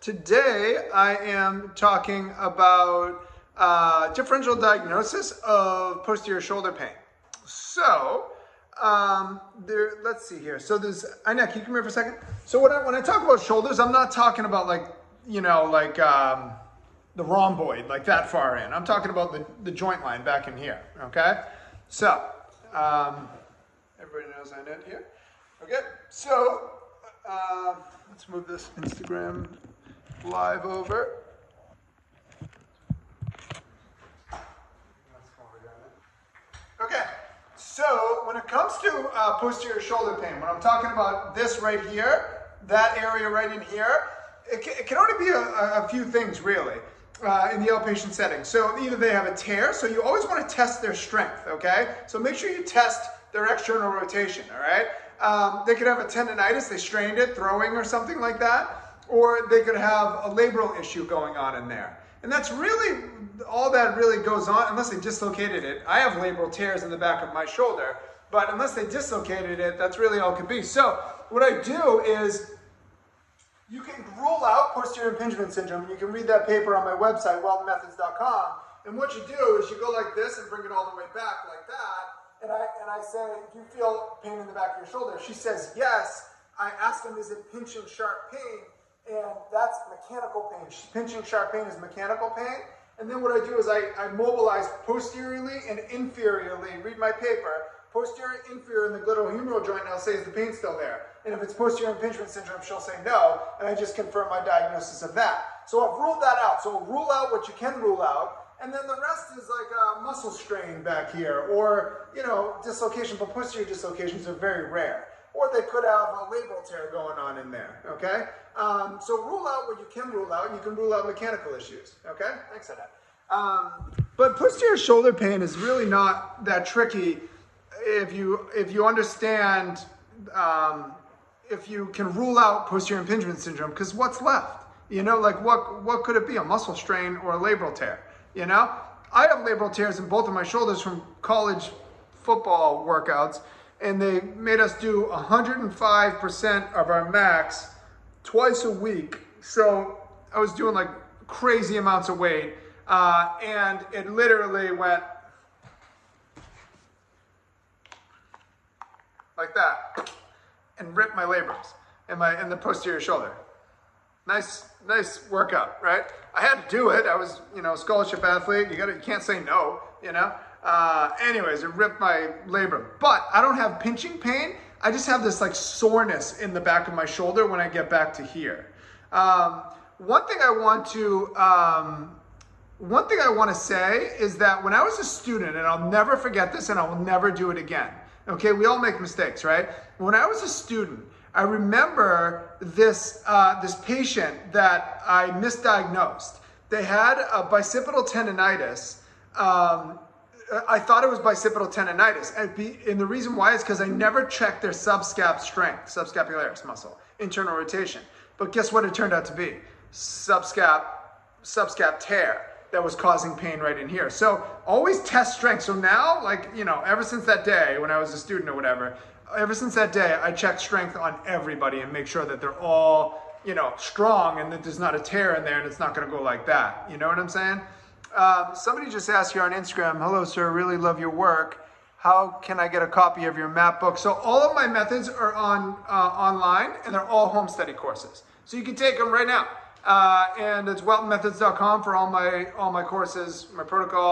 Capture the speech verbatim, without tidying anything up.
Today I am talking about uh, differential diagnosis of posterior shoulder pain. So um, there, let's see here. So there's, Ina, can you come here for a second? So when I, when I talk about shoulders, I'm not talking about like, you know, like um, the rhomboid, like that far in. I'm talking about the, the joint line back in here, okay? So um, everybody knows I did here. Okay, so uh, let's move this Instagram live over. Okay, so when it comes to uh, posterior shoulder pain, when I'm talking about this right here, that area right in here, it can, it can only be a, a few things really uh, in the outpatient setting. So either they have a tear, so you always want to test their strength, okay? So make sure you test their external rotation, all right? Um, they could have a tendonitis, they strained it, throwing or something like that, or they could have a labral issue going on in there. And that's really, all that really goes on, unless they dislocated it. I have labral tears in the back of my shoulder, but unless they dislocated it, that's really all it could be. So what I do is, you can rule out posterior impingement syndrome. You can read that paper on my website, whelton methods dot com. And what you do is you go like this and bring it all the way back like that. And I, and I say, do you feel pain in the back of your shoulder? She says, yes. I ask them, is it pinching sharp pain? And that's mechanical pain. Pinching sharp pain is mechanical pain. And then what I do is I, I mobilize posteriorly and inferiorly. Read my paper. Posterior, inferior in the glenohumeral joint, and I'll say, is the pain still there? And if it's posterior impingement syndrome, she'll say no, and I just confirm my diagnosis of that. So I've ruled that out. So rule out what you can rule out. And then the rest is like a muscle strain back here, or, you know, dislocation, but posterior dislocations are very rare. Or they could have a labral tear going on in there, okay? Um, so rule out what you can rule out, and you can rule out mechanical issues, okay? Thanks for that. Um, but posterior shoulder pain is really not that tricky if you, if you understand, um, if you can rule out posterior impingement syndrome, because what's left? You know, like what, what could it be? A muscle strain or a labral tear? You know, I have labral tears in both of my shoulders from college football workouts, and they made us do one hundred five percent of our max twice a week. So I was doing like crazy amounts of weight, uh, and it literally went like that and ripped my labrums and my and the posterior shoulder. Nice, nice workout, right? I had to do it. I was, you know, a scholarship athlete. You got to, you can't say no, you know? Uh, anyways, it ripped my labrum. But I don't have pinching pain. I just have this like soreness in the back of my shoulder when I get back to here. Um, one thing I want to, um, one thing I want to say is that when I was a student, and I'll never forget this and I will never do it again. Okay, we all make mistakes, right? When I was a student, I remember this, uh, this patient that I misdiagnosed. They had a bicipital tendonitis. Um, I thought it was bicipital tendonitis. And, be, and the reason why is because I never checked their subscap strength, subscapularis muscle, internal rotation. But guess what it turned out to be? Subscap, subscap tear that was causing pain right in here. So always test strength. So now, like, you know, ever since that day when I was a student or whatever, ever since that day, I check strength on everybody and make sure that they're all, you know, strong and that there's not a tear in there and it's not going to go like that. You know what I'm saying? Um, somebody just asked here on Instagram, hello, sir, really love your work. How can I get a copy of your map book? So all of my methods are on uh, online, and they're all home study courses. So you can take them right now. Uh, and it's whelton methods dot com for all my, all my courses, my protocol.